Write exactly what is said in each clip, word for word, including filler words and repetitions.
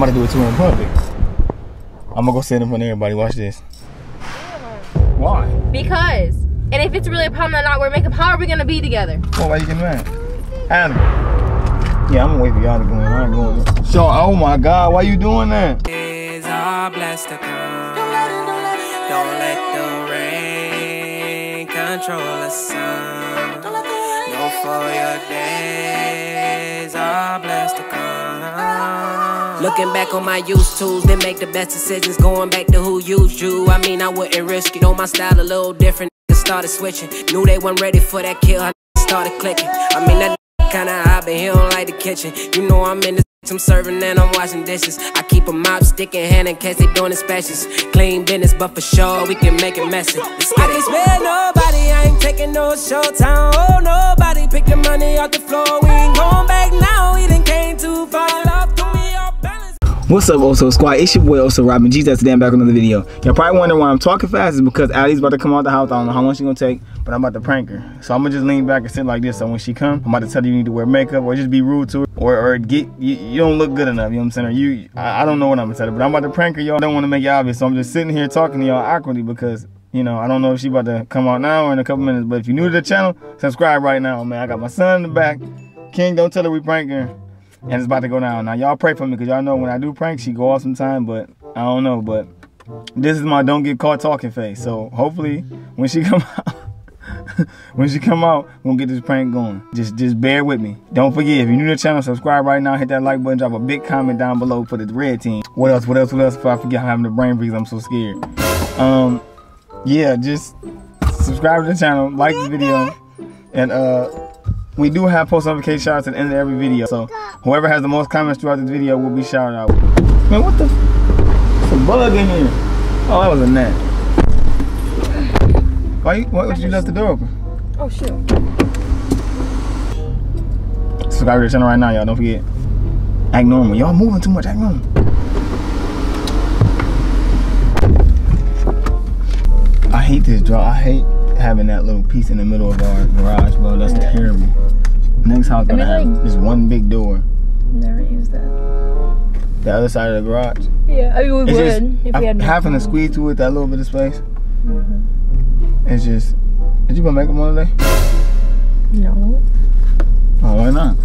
I'm about to do it too in public. I'm gonna go stand in front of everybody. Watch this. Why? Because. And if it's really a problem that I not wear makeup, how are we gonna be together? Well, why are you getting mad? Adam. Yeah, I'm gonna wait for y'all to go in. I ain't going. So, oh my God, why you doing that? Is our blessed to come. Don't let the rain control the sun. Don't let the rain. No, for your days are blessed to come. Looking back on my used tools, then make the best decisions. Going back to who used you, I mean I wouldn't risk it. Know my style a little different, started switching. Knew they weren't ready for that kill, I started clicking. I mean that kinda hot, but he don't like the kitchen. You know I'm in the I'm serving and I'm washing dishes. I keep a mop, stick in hand in case they doing inspections. Clean business, but for sure we can make it messy. Let's get it. I can't spare nobody, I ain't taking no showtime. Oh, nobody pick the money off the floor. We ain't going back now, we done came too far. Love through me. What's up, Oso Squad? It's your boy Oso Robin G. That's today I'm back on another video. Y'all probably wondering why I'm talking fast is because Allie's about to come out the house. I don't know how long she's gonna take, but I'm about to prank her. So I'm gonna just lean back and sit like this. So when she comes, I'm about to tell her you need to wear makeup or just be rude to her or, or get you, you don't look good enough. You know what I'm saying? Or you, I, I don't know what I'm gonna tell her, but I'm about to prank her. Y'all don't want to make it obvious, so I'm just sitting here talking to y'all awkwardly because you know I don't know if she about to come out now or in a couple minutes. But if you're new to the channel, subscribe right now, man. I got my son in the back. King, don't tell her we pranking her. And it's about to go down. Now y'all pray for me because y'all know when I do prank, she go off sometime, but I don't know. But this is my don't get caught talking face. So hopefully when she come out, when she come out, we'll get this prank going. Just just bear with me. Don't forget, if you're new to the channel, subscribe right now, hit that like button, drop a big comment down below for the red team. What else, what else, what else? If I forget, I'm having the brain freeze, I'm so scared. Um, yeah, just subscribe to the channel, like the video, and uh, we do have post notification shoutouts at the end of every video, so whoever has the most comments throughout this video will be shouted out. Man, what the f? There's a bug in here. Oh, that was a gnat. Why you, why would you left the door open? Oh, shit. Subscribe to the channel right now, y'all. Don't forget. Act normal. Y'all moving too much. Act normal. I hate this draw. I hate having that little piece in the middle of our garage, bro. That's yeah. terrible. Next house gonna I mean, have like, just one big door. Never use that. The other side of the garage. Yeah, I mean we it's would. Just, if we had having to squeeze through it that little bit of space. Mm-hmm. It's just. Did you put makeup on today? No. Oh, why not?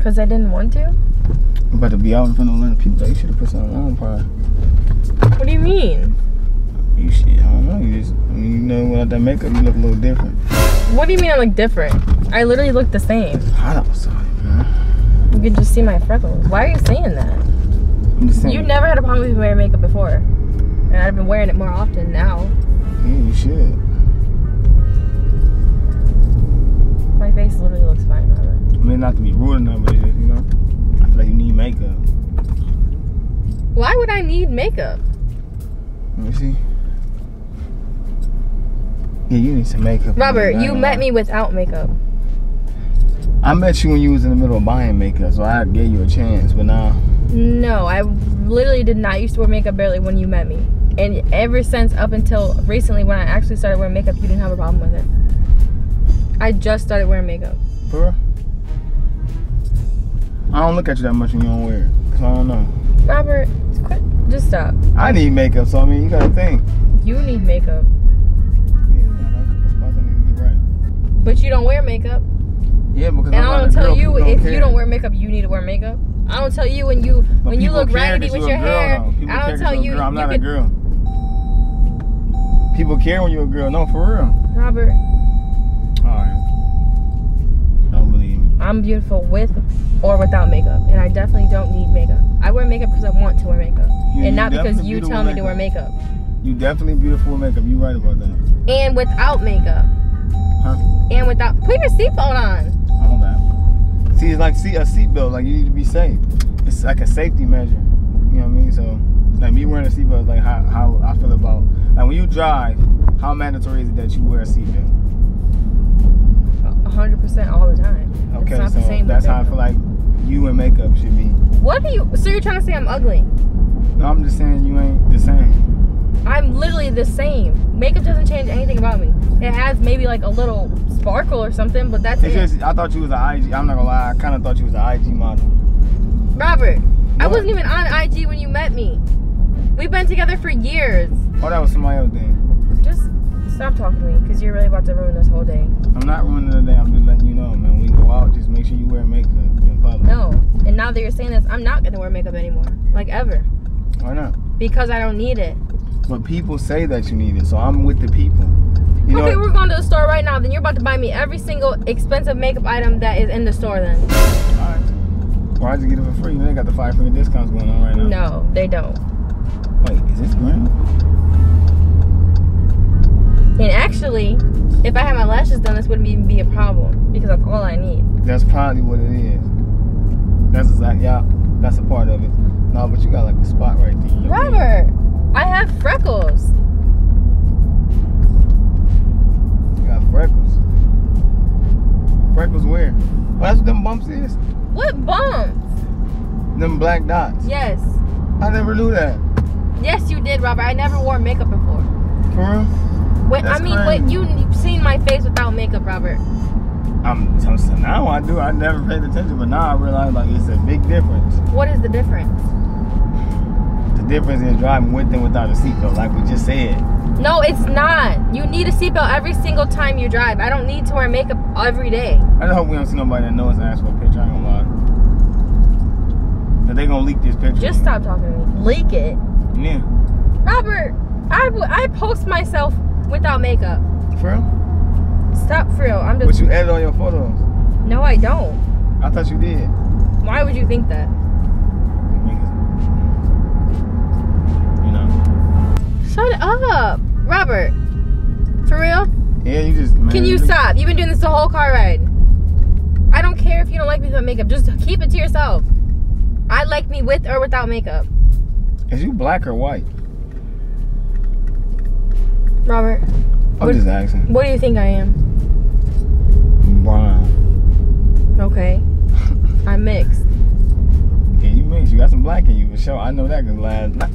Cause I didn't want to. I'm about to be out in front of a lot of people. Like, you should have put something on, probably. What do you mean? You shit, I don't know. You just, you know, without that makeup, you look a little different. What do you mean I look different? I literally look the same. It's hot outside, man. You can just see my freckles. Why are you saying that? I'm just saying. You never had a problem with me wearing makeup before, and I've been wearing it more often now. Yeah, you should. My face literally looks fine, Robert. I mean, not to be rude or nothing, but it's just, you know, I feel like you need makeup. Why would I need makeup? Let me see. Yeah, you need some makeup. Robert, you met me without makeup. I met you when you was in the middle of buying makeup, so I gave you a chance, but now. No, I literally did not. I used to wear makeup barely when you met me. And ever since up until recently when I actually started wearing makeup, you didn't have a problem with it. I just started wearing makeup. For real? I don't look at you that much when you don't wear it, because I don't know. Robert, quit. Just stop. I need makeup, so I mean, you gotta think. You need makeup. But you don't wear makeup. Yeah, because and I'm I don't tell you if care. You don't wear makeup, you need to wear makeup. I don't tell you when you but when you look raggedy with your hair. I don't tell you. I'm you not could... a girl. People care when you're a girl. No, for real. Robert. All right. Don't believe me. I'm beautiful with or without makeup, and I definitely don't need makeup. I wear makeup because I want to wear makeup, yeah, and not because you tell me to wear makeup. You definitely beautiful with makeup. You right about that. And without makeup. Huh? And without, put your seatbelt on. Hold on. See, it's like see a seatbelt. Like you need to be safe. It's like a safety measure. You know what I mean? So, like me wearing a seatbelt is like how how I feel about. Like when you drive, how mandatory is it that you wear a seatbelt? one hundred percent all the time. Okay, it's not so the same that's how I feel like you and makeup should be. What do you? So you're trying to say I'm ugly? No, I'm just saying you ain't the same. I'm literally the same. Makeup doesn't change anything about me. It has maybe like a little sparkle or something, but that's it's it. Just, I thought you was an I G. I'm not gonna lie. I kind of thought you was an I G model. Robert, What? I wasn't even on I G when you met me. We've been together for years. Oh, that was somebody else then. Just stop talking to me, because you're really about to ruin this whole day. I'm not ruining the day. I'm just letting you know, man. When we go out, just make sure you wear makeup in public. No. And now that you're saying this, I'm not going to wear makeup anymore. Like, ever. Why not? Because I don't need it. But people say that you need it, so I'm with the people. You okay, know, we're going to the store right now. Then you're about to buy me every single expensive makeup item that is in the store then. All right. Why did you get it for free? They got the five percent discounts going on right now. No, they don't. Wait, is this green? And actually, if I had my lashes done, this wouldn't even be a problem because that's all I need. That's probably what it is. That's exactly, yeah, that's a part of it. No, but you got like a spot right there. Robert, I have freckles. You got freckles? Freckles where? Well, that's what them bumps is. What bumps? Them black dots. Yes. I never knew that. Yes, you did, Robert. I never wore makeup before. For real? Wait, I mean, crazy. Wait, you've seen my face without makeup, Robert. I'm, I'm now I do. I never paid attention, but now I realize like it's a big difference. What is the difference? The difference is driving with and without a seatbelt, like we just said. No, it's not. You need a seatbelt every single time you drive. I don't need to wear makeup every day. I just hope we don't see nobody that knows and ask for a picture. I ain't gonna lie. But they gonna leak this picture. Just stop talking to me. Leak it. Yeah. Robert, I, w I post myself without makeup. For real? Stop for real. I'm just. But you edit all your photos. No, I don't. I thought you did. Why would you think that? You know. Shut up, Robert. For real? Yeah, you just. Man, Can you stop? You've been doing this the whole car ride. I don't care if you don't like me without makeup. Just keep it to yourself. I like me with or without makeup. Is you black or white? Robert. I'm just asking. What do you think I am? Brown. Okay. I'm mixed. Yeah, you mixed. You got some black in you for sure. I know that because last night.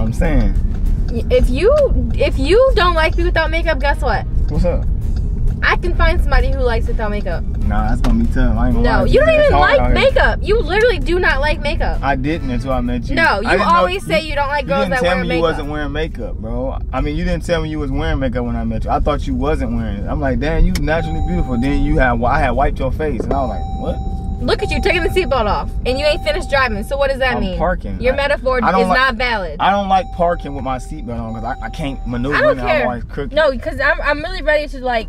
I'm saying. If you if you don't like me without makeup, guess what? What's up? I can find somebody who likes without makeup. Nah, that's gonna be tough. I ain't gonna No, lie. You don't even like makeup. You literally do not like makeup. I didn't until I met you. No, you always know, say you, you don't like girls that wear makeup. You didn't tell me makeup. You wasn't wearing makeup, bro. I mean, you didn't tell me you was wearing makeup when I met you. I thought you wasn't wearing it. I'm like, damn, you naturally beautiful. Then you had, I had wiped your face, and I was like, what? Look at you taking the seatbelt off, and you ain't finished driving. So what does that I'm mean? Parking. Your I, metaphor I is like, not valid. I don't like parking with my seatbelt on because I, I can't maneuver. I don't care. I'm always crooked. No, because I'm I'm really ready to like.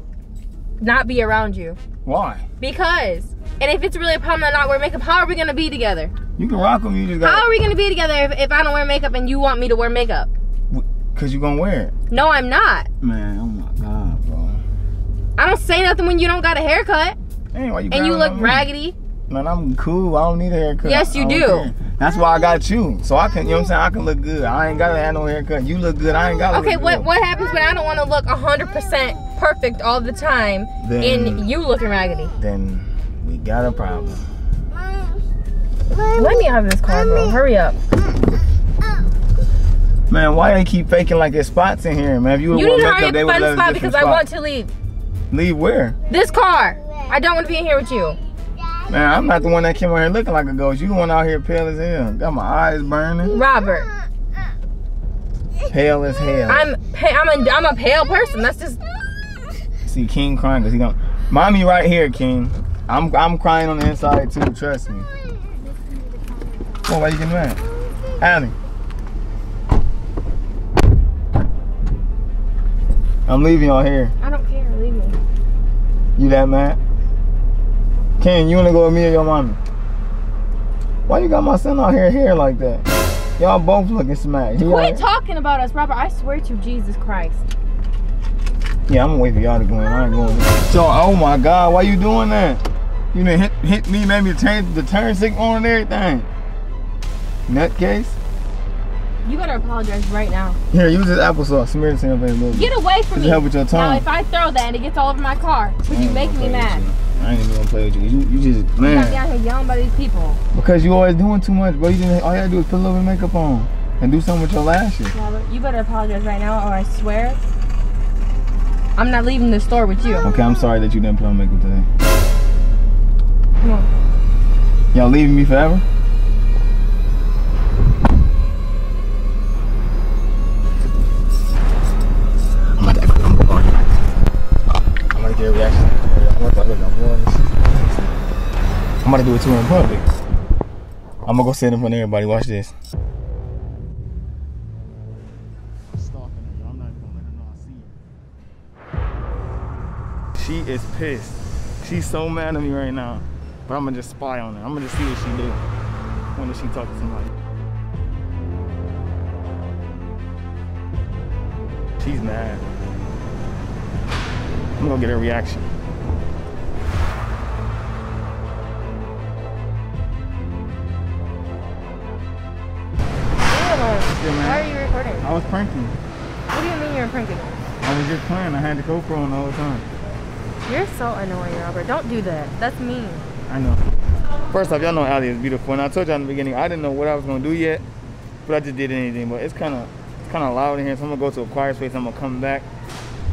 Not be around you. Why? Because. And if it's really a problem that I not wear makeup, how are we gonna be together? You can rock them. You just gotta. How are we gonna be together if, if I don't wear makeup and you want me to wear makeup? Cause you gonna wear it. No, I'm not. Man, oh my god, bro. I don't say nothing when you don't got a haircut. Hey, why you and you look raggedy. Man, I'm cool. I don't need a haircut. Yes, you do. Care. That's why I got you. So I can, you know what I'm saying? I can look good. I ain't gotta have no haircut. You look good. I ain't gotta. Okay, look what good. What happens when I don't want to look one hundred percent? Perfect all the time, then, and you looking raggedy. Then we got a problem. Let me have this car, bro. Hurry up. Man, why they keep faking like there's spots in here, man? If you, you need to hurry up and find a spot because I want to leave. Leave where? This car. I don't want to be in here with you. Man, I'm not the one that came out here looking like a ghost. You the one out here pale as hell. Got my eyes burning. Robert. Pale as hell. I'm I'm a, I'm a pale person. That's just. See King crying because he don't. Mommy right here, King. I'm I'm crying on the inside too. Trust me. Oh, why you getting mad, Allie? I'm leaving y'all here. I don't care. Leave me. You that mad? King, you wanna go with me or your mommy? Why you got my son out here here like that? Y'all both looking smacked. Quit right? talking about us, Robert. I swear to Jesus Christ. Yeah, I'm gonna wait for y'all to go in. I ain't going. So, oh my God, why you doing that? You done hit, hit me, made me change the turn signal and everything. Nutcase. You better apologize right now. Here, use this applesauce. Smear this in your face a little bit. Get away from me. Help with your tongue. Now, if I throw that and it gets all over my car, would you make me mad? I ain't even gonna play with you. You, you just man. You got me out here yelling by these people. Because you always doing too much, bro. You didn't. All you gotta do is put a little bit of makeup on and do something with your lashes. Robert, you better apologize right now, or I swear. I'm not leaving the store with you. Okay, I'm sorry that you didn't put on makeup today. Come on. Y'all leaving me forever? I'm about to act like I'm born. I'm gonna get a reaction. I'm about to act like I'm born. I'm about to do it too in public. I'm gonna go sit in front of everybody. Watch this. She is pissed. She's so mad at me right now. But I'm gonna just spy on her. I'm gonna just see what she do. When does she talk to somebody? She's mad. I'm gonna get her reaction. Why are you recording? I was pranking. What do you mean you're pranking? I was just playing. I had the GoPro on the whole time. You're so annoying, Robert. Don't do that. That's mean. I know. First off, y'all know Allie is beautiful, and I told y'all in the beginning I didn't know what I was gonna do yet, but I just did anything. But it's kind of, it's kind of loud in here, so I'm gonna go to a quiet space. I'm gonna come back.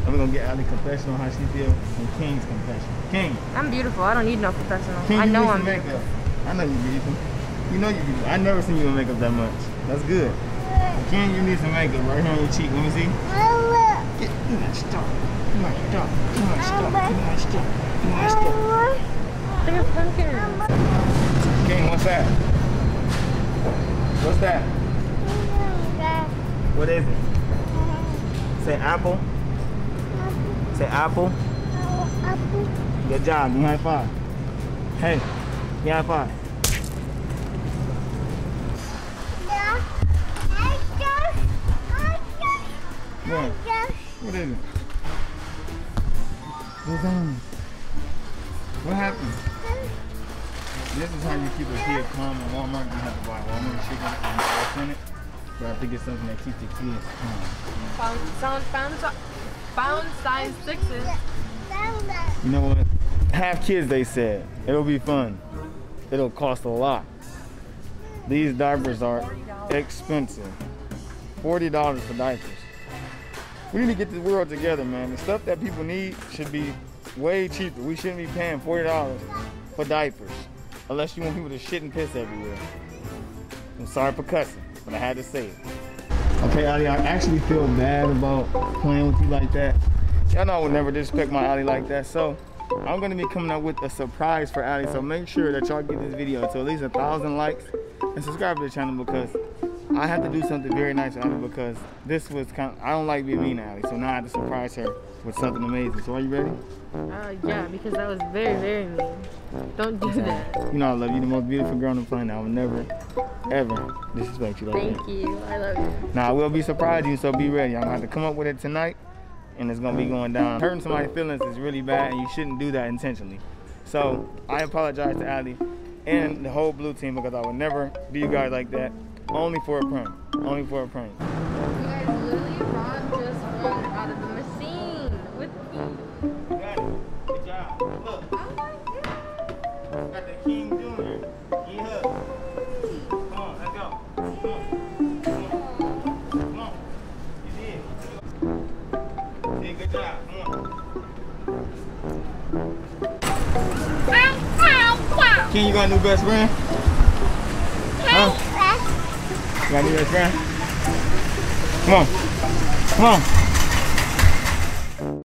I'm gonna get Allie confessional how she feels, and King's confession. King. I'm beautiful. I don't need no professional. King, I know I'm makeup. Beautiful. I know you're beautiful. You know you're beautiful. I never seen you in makeup that much. That's good. King, you need some makeup right here on your cheek. Let me see. Get do that stuff. Do that stuff. Do that stuff. Do that stuff. Do that stuff. They're pumpkins. King, what's that? What's that? What is it? Say apple. Say apple. Apple. Good job. You high five. Hey, you high five. What? What is it? What's on? What happened? This is how you keep a kid calm in Walmart. You have to buy Walmart chicken and stuff in it. But I think it's something that keeps the kids calm. Found, found, found, found size sixes. You know what? Have kids, they said. It'll be fun. It'll cost a lot. These diapers are expensive. forty dollars for diapers. We need to get the world together, man. The stuff that people need should be way cheaper. We shouldn't be paying forty dollars for diapers. Unless you want people to shit and piss everywhere. I'm sorry for cussing, but I had to say it. Okay, Allie, I actually feel bad about playing with you like that. Y'all know I would never disrespect my Allie like that, so I'm gonna be coming up with a surprise for Allie, so make sure that y'all get this video to at least a thousand likes and subscribe to the channel, because I have to do something very nice for Allie, because this was kind of, I don't like being mean to Allie, so now I have to surprise her with something amazing. So are you ready? Uh, yeah, because that was very, very mean. Don't do that. You know I love you, the most beautiful girl on the planet. I will never, ever disrespect you like that. Thank you, I love you. Now I will be surprising you, so be ready. I'm gonna have to come up with it tonight, and it's gonna be going down. Hurting somebody's feelings is really bad, and you shouldn't do that intentionally. So I apologize to Allie and the whole blue team, because I would never do you guys like that. Only for a prank. Only for a prank. You guys literally robbed just one out of the machine with me. Got it. Good job. Look. Oh my God. Got the King Junior. Get up. Come on, let's go. Come on. Come on. You did. You did a good job. Come on. King, you got a new best friend? Huh? You got a new best friend? Come on. Come on.